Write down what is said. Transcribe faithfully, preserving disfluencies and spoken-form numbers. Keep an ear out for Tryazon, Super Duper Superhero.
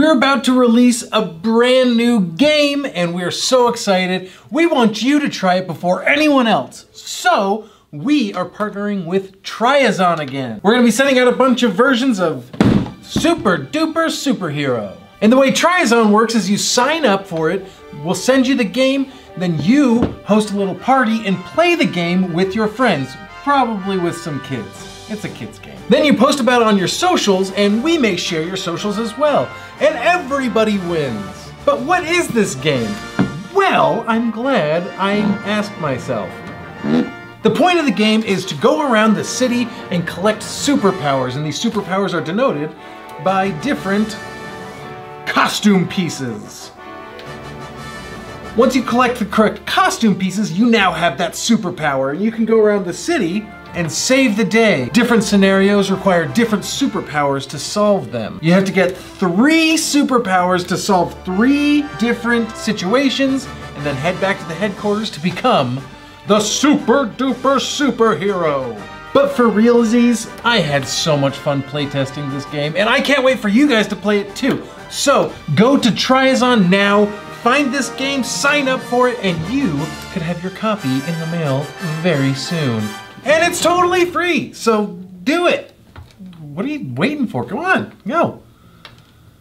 We're about to release a brand new game and we're so excited. We want you to try it before anyone else. So we are partnering with Tryazon again. We're gonna be sending out a bunch of versions of Super Duper Superhero. And the way Tryazon works is you sign up for it, we'll send you the game, then you host a little party and play the game with your friends, probably with some kids. It's a kids game. Then you post about it on your socials and we may share your socials as well. And everybody wins. But what is this game? Well, I'm glad I asked myself. The point of the game is to go around the city and collect superpowers, and these superpowers are denoted by different costume pieces. Once you collect the correct costume pieces, you now have that superpower, and you can go around the city and save the day. Different scenarios require different superpowers to solve them. You have to get three superpowers to solve three different situations, and then head back to the headquarters to become the Super Duper Superhero. But for realsies, I had so much fun playtesting this game, and I can't wait for you guys to play it too. So go to Tryazon now, find this game, sign up for it, and you could have your copy in the mail very soon. And it's totally free, so do it. What are you waiting for? Come on, go.